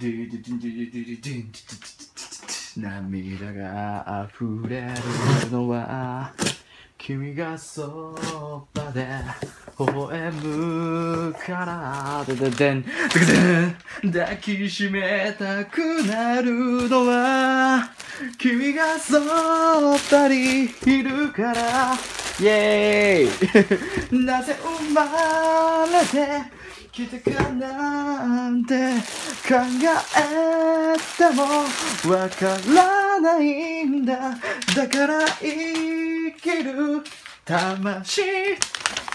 涙が溢れるのは君がそばで微笑むから抱きしめたくなるのは君がそばにいるからイエーイなぜ生まれてきたかなんて考えてもわからないんだだから生きる魂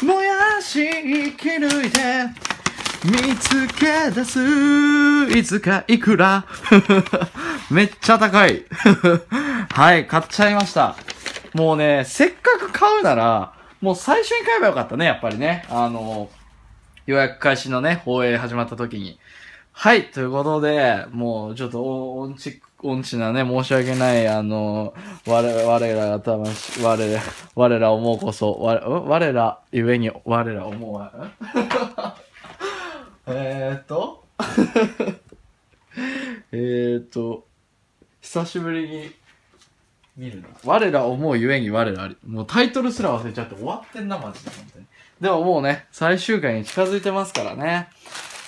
燃やし生き抜いて見つけ出すいつかいくらめっちゃ高いはい買っちゃいました。もうねせっかく買うならもう最初に買えばよかったねやっぱりね予約開始のね放映始まった時に。はいということでもうちょっと音痴なね、申し訳ない、我らゆえに我ら思う。久しぶりに見るな。我ら思うゆえに我らあり。もうタイトルすら忘れちゃって終わってんな、マジで。本当に。でももうね、最終回に近づいてますからね。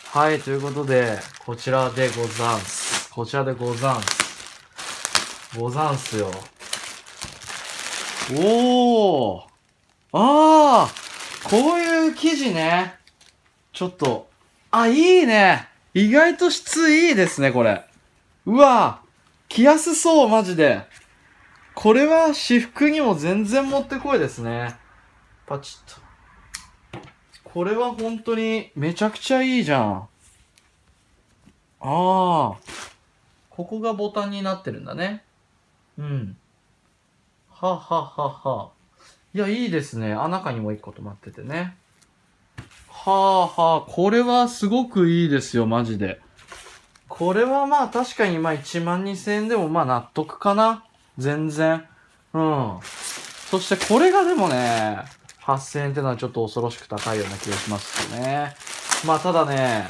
はい、ということで、こちらでござんす。こちらでござんす。ござんすよ。おー。あー。こういう記事ね。ちょっと。あ、いいね。意外と質いいですね、これ。うわー。着やすそう、マジで。これは私服にも全然もってこいですね。パチッと。これは本当にめちゃくちゃいいじゃん。ここがボタンになってるんだね。うん。はははは。いや、いいですね。あ、中にも一個止まっててね。はあはあ。これはすごくいいですよ、マジで。これはまあ確かにまあ1万2000円でもまあ納得かな。全然。うん。そしてこれがでもね、8000円ってのはちょっと恐ろしく高いような気がしますよね。まあただね、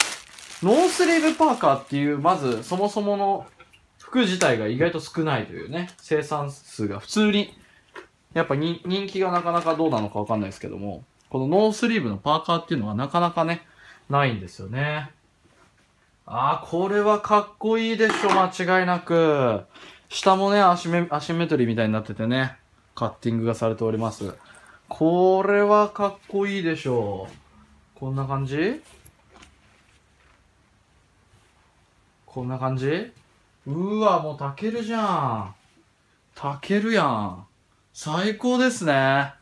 ノースリーブパーカーっていう、まずそもそもの服自体が意外と少ないというね、生産数が普通に、やっぱ人気がなかなかどうなのかわかんないですけども、このノースリーブのパーカーっていうのはなかなかね、ないんですよね。ああ、これはかっこいいでしょ、間違いなく。下もね、アシンメトリーみたいになっててね、カッティングがされております。これはかっこいいでしょう。こんな感じ？こんな感じ？うわ、もうタケルじゃん。タケルやん。最高ですね。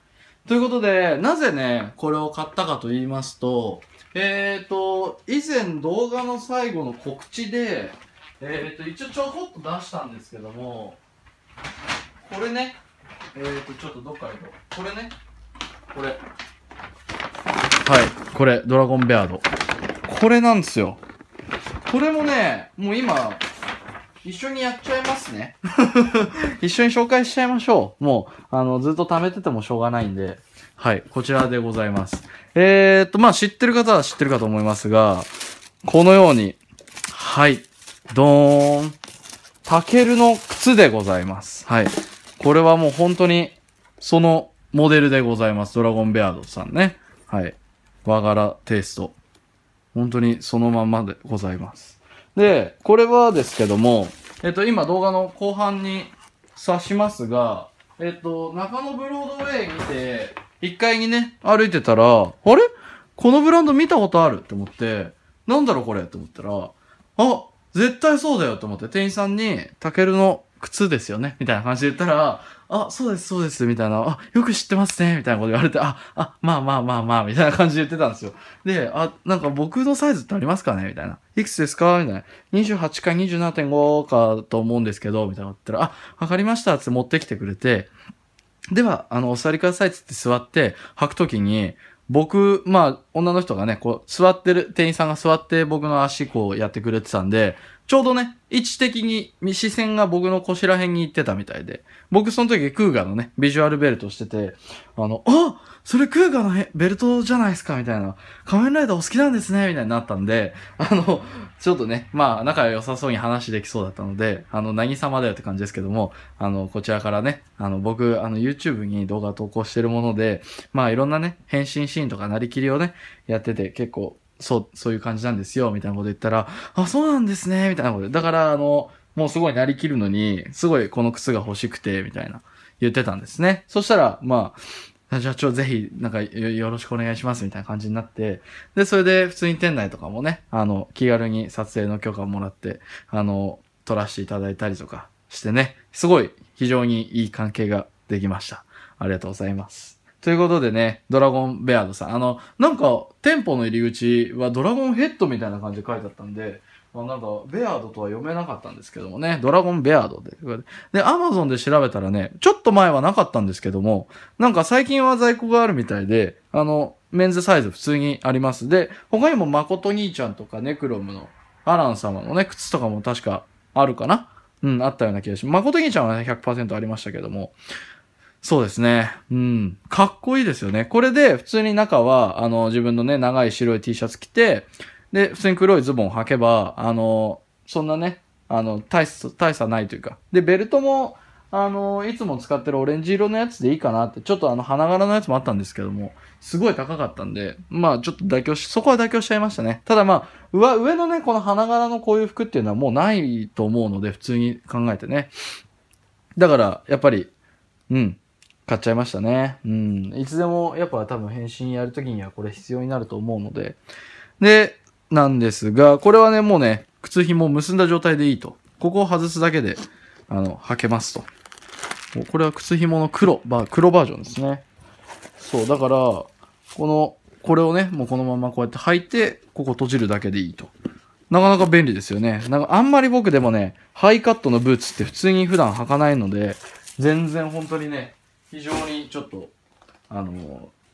ということで、なぜね、これを買ったかと言いますと、以前動画の最後の告知で、一応ちょこっと出したんですけども、これね、ちょっとどっか行こう。これね。これ。はい。これ、ドラゴンベアード。これなんですよ。これもね、もう今、一緒にやっちゃいますね。一緒に紹介しちゃいましょう。もう、ずっと貯めててもしょうがないんで。はい。こちらでございます。まあ、知ってる方は知ってるかと思いますが、このように、はい。ドーン。タケルの靴でございます。はい。これはもう本当に、そのモデルでございます。ドラゴンベアードさんね。はい。和柄テイスト。本当にそのままでございます。で、これはですけども、今動画の後半に指しますが、中野ブロードウェイ見て、1階にね、歩いてたら、あれ？このブランド見たことあるって思って、なんだろうこれって思ったら、あ、絶対そうだよって思って、店員さんに、タケルの靴ですよねみたいな感じで言ったら、あ、そうです、そうです、みたいな、あ、よく知ってますね、みたいなこと言われて、まあ、みたいな感じで言ってたんですよ。で、あ、なんか僕のサイズってありますかねみたいな。いくつですかみたいな。28か 27.5 かと思うんですけど、みたいなの言ったら、あ、わかりました、って持ってきてくれて、では、お座りください、って座って、履くときに、僕、まあ、女の人がね、こう、座ってる、店員さんが座って僕の足こうやってくれてたんで、ちょうどね、位置的に視線が僕の腰ら辺に行ってたみたいで、僕その時クーガのね、ビジュアルベルトしてて、あ、それクーガのベルトじゃないですかみたいな、仮面ライダーお好きなんですねみたいになったんで、ちょっとね、まあ仲良さそうに話できそうだったので、何様だよって感じですけども、こちらからね、僕、YouTube に動画投稿してるもので、まあいろんなね、変身シーンとかなりきりをね、やってて結構、そういう感じなんですよ、みたいなこと言ったら、あ、そうなんですね、みたいなこと。だから、もうすごいなりきるのに、すごいこの靴が欲しくて、みたいな、言ってたんですね。そしたら、まあ、社長ぜひ、なんかよろしくお願いします、みたいな感じになって、で、それで普通に店内とかもね、気軽に撮影の許可をもらって、撮らせていただいたりとかしてね、すごい、非常にいい関係ができました。ありがとうございます。ということでね、ドラゴンベアードさん。なんか、店舗の入り口はドラゴンヘッドみたいな感じで書いてあったんで、なんか、ベアードとは読めなかったんですけどもね、ドラゴンベアードで。で、アマゾンで調べたらね、ちょっと前はなかったんですけども、なんか最近は在庫があるみたいで、メンズサイズ普通にあります。で、他にも誠兄ちゃんとかネクロムのアラン様のね、靴とかも確かあるかな？うん、あったような気がします。誠兄ちゃんはね、100% ありましたけども、そうですね。うん。かっこいいですよね。これで、普通に中は、自分のね、長い白い T シャツ着て、で、普通に黒いズボン履けば、そんなね、大差ないというか。で、ベルトも、いつも使ってるオレンジ色のやつでいいかなって、ちょっと花柄のやつもあったんですけども、すごい高かったんで、まあ、ちょっとそこは妥協しちゃいましたね。ただまあ、上のね、この花柄のこういう服っていうのはもうないと思うので、普通に考えてね。だから、やっぱり、うん。買っちゃいましたね。うん。いつでも、やっぱ多分変身やるときにはこれ必要になると思うので。で、なんですが、これはね、もうね、靴紐を結んだ状態でいいと。ここを外すだけで、履けますと。これは靴紐の黒バージョンですね。そう、だから、これをね、もうこのままこうやって履いて、ここ閉じるだけでいいと。なかなか便利ですよね。なんかあんまり僕でもね、ハイカットのブーツって普通に普段履かないので、全然本当にね、非常にちょっと、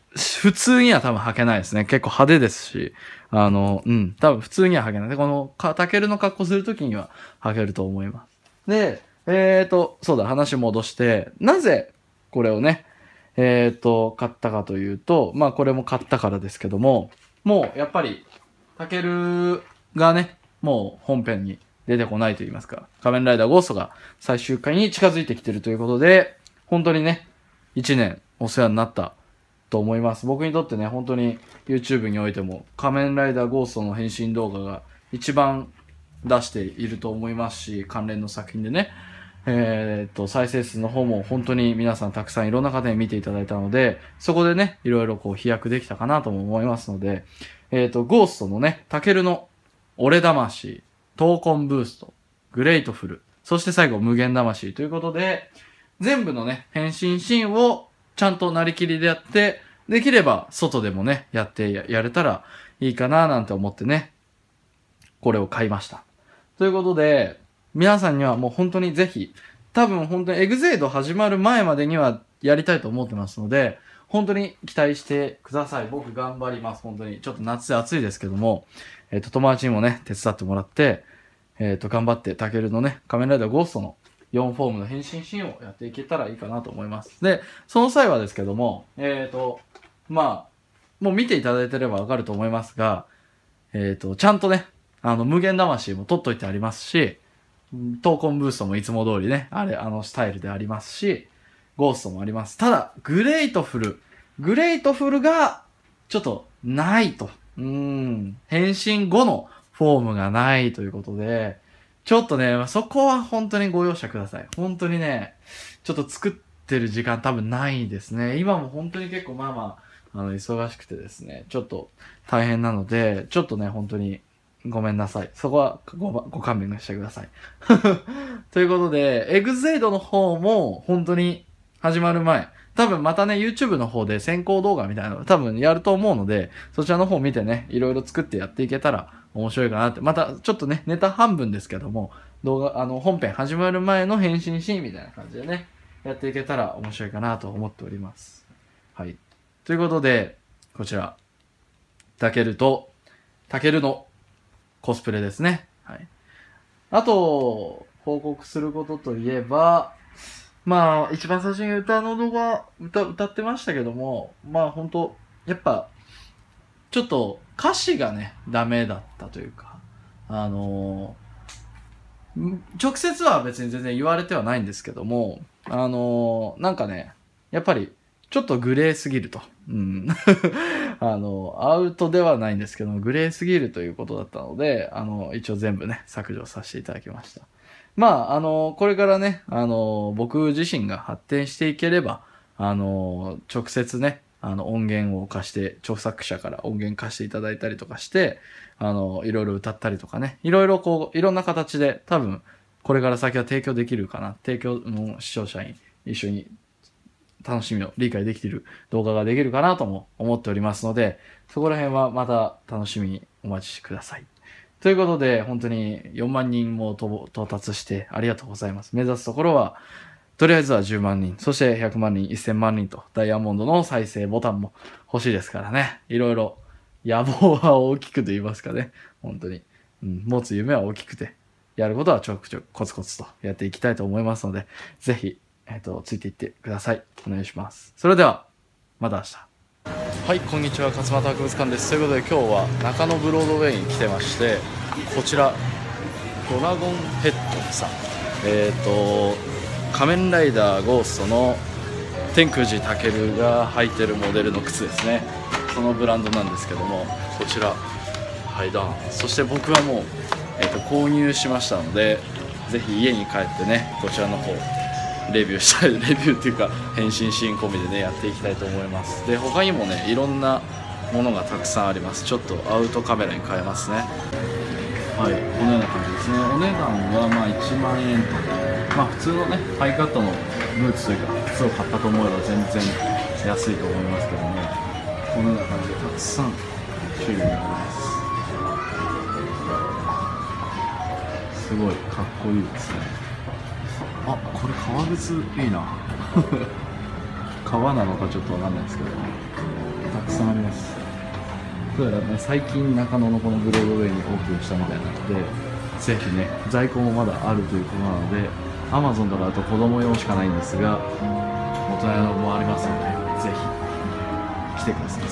普通には多分履けないですね。結構派手ですし、うん、多分普通には履けない。で、タケルの格好するときには履けると思います。で、そうだ、話戻して、なぜこれをね、買ったかというと、まあこれも買ったからですけども、もうやっぱり、タケルがね、もう本編に出てこないと言いますか、仮面ライダーゴーストが最終回に近づいてきてるということで、本当にね、1年お世話になったと思います。僕にとってね、本当に YouTube においても仮面ライダーゴーストの変身動画が一番出していると思いますし、関連の作品でね、再生数の方も本当に皆さんたくさんいろんな方に見ていただいたので、そこでね、いろいろこう飛躍できたかなとも思いますので、ゴーストのね、タケルの俺魂、闘魂ブースト、グレートフル、そして最後無限魂ということで、全部のね、変身シーンをちゃんとなりきりでやって、できれば外でもね、やれたらいいかななんて思ってね、これを買いました。ということで、皆さんにはもう本当にぜひ、多分本当にエグゼイド始まる前までにはやりたいと思ってますので、本当に期待してください。僕頑張ります。本当に。ちょっと夏暑いですけども、友達にもね、手伝ってもらって、頑張ってタケルのね、仮面ライダーゴーストの4フォームの変身シーンをやっていけたらいいかなと思います。で、その際はですけども、まあ、もう見ていただいてればわかると思いますが、ちゃんとね、無限魂も取っといてありますし、闘魂ブーストもいつも通りね、スタイルでありますし、ゴーストもあります。ただ、グレートフルが、ちょっと、ないと。変身後のフォームがないということで、ちょっとね、そこは本当にご容赦ください。本当にね、ちょっと作ってる時間多分ないですね。今も本当に結構まあまあ、忙しくてですね、ちょっと大変なので、ちょっとね、本当にごめんなさい。そこはご勘弁してください。ということで、エグゼイドの方も本当に始まる前、多分またね、YouTube の方で先行動画みたいなの多分やると思うので、そちらの方見てね、いろいろ作ってやっていけたら面白いかなって。また、ちょっとね、ネタ半分ですけども、動画、本編始まる前の変身シーンみたいな感じでね、やっていけたら面白いかなと思っております。はい。ということで、こちら、タケルのコスプレですね。はい。あと、報告することといえば、まあ、一番最初に歌の動画、歌ってましたけども、まあ、ほんと、やっぱ、ちょっと歌詞がね、ダメだったというか、直接は別に全然言われてはないんですけども、なんかね、やっぱり、ちょっとグレーすぎると。うん。アウトではないんですけども、グレーすぎるということだったので、一応全部ね、削除させていただきました。まあ、これからね、僕自身が発展していければ、直接ね、音源を貸して、著作者から音源貸していただいたりとかして、いろいろ歌ったりとかね、いろいろこう、いろんな形で、多分、これから先は提供できるかな、提供の視聴者に一緒に、楽しみを理解できている動画ができるかなとも思っておりますので、そこら辺はまた楽しみにお待ちください。ということで、本当に4万人も到達してありがとうございます。目指すところは、とりあえずは10万人、そして100万人、1000万人とダイヤモンドの再生ボタンも欲しいですからね。いろいろ野望は大きくと言いますかね。本当に。うん、持つ夢は大きくて、やることはちょくちょくコツコツとやっていきたいと思いますので、ぜひ、ついていってください。お願いします。それでは、また明日。はい、こんにちは、勝俣博物館です。ということで、今日は中野ブロードウェイに来てまして、こちら、ドラゴンヘッドさん。仮面ライダーゴーストの天空寺武が履いてるモデルの靴ですね。そのブランドなんですけども、こちら、はい、ダン。そして僕はもう、購入しましたので、ぜひ家に帰ってね、こちらの方、レビューっていうか返信シーン込みでねやっていきたいと思います。で他にもねいろんなものがたくさんあります。ちょっとアウトカメラに変えますね。はい、このような感じですね。お値段はまあ1万円とか、まあ普通のねハイカットのブーツというか靴を買ったと思えば全然安いと思いますけども、ね、このような感じでたくさん種類があります。すごいかっこいいですね。あ、これ革靴いいな革なのかちょっとわかんないですけど、たくさんあります。どうやらね、最近中野のこのブロードウェイにオープンしたみたいなので、ぜひね在庫もまだあるということなので、 Amazon とかだと子供用しかないんですが、大人用もありますので、ぜひ来てください。